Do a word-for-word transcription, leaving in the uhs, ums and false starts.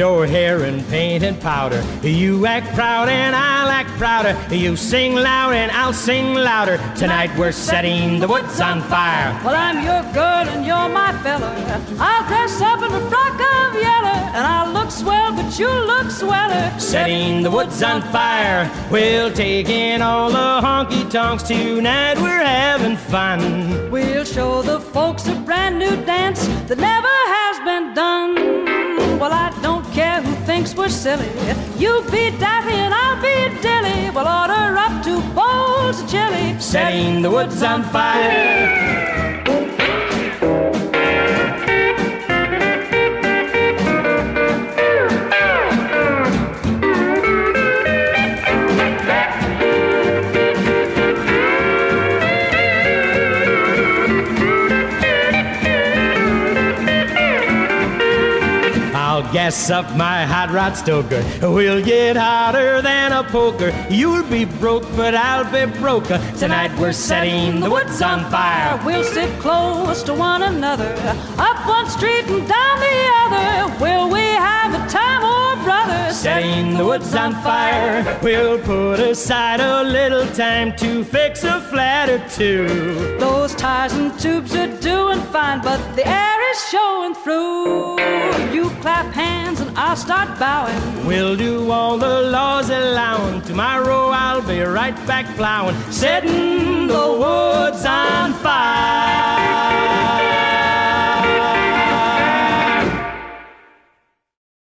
your hair and paint and powder. You act proud and I'll act prouder. You sing loud and I'll sing louder. Tonight we're setting the woods on fire. Well, I'm your girl and you're my fella. I'll dress up in a frock of yellow, and I'll look swell, but you look sweller. Setting the woods on fire. We'll take in all the honky-tonks. Tonight we're having fun. We'll show the folks a brand new dance that never has been done. Well, I don't care who thinks we're silly. You be Daffy and I'll be Dilly. We'll order up two bowls of chili. Setting the woods on fire. Gas up my hot rod stoker. We'll get hotter than a poker. You'll be broke, but I'll be broker. Tonight we're setting the woods on fire. We'll sit close to one another, up one street and down the other. Will we have a time, oh brother? Setting the woods on fire. We'll put aside a little time to fix a flat or two. Those tires and tubes are doing fine, but the air is showing through. You clap hands and I'll start bowing. We'll do all the laws allowing. Tomorrow I'll be right back plowing. Setting the woods on fire.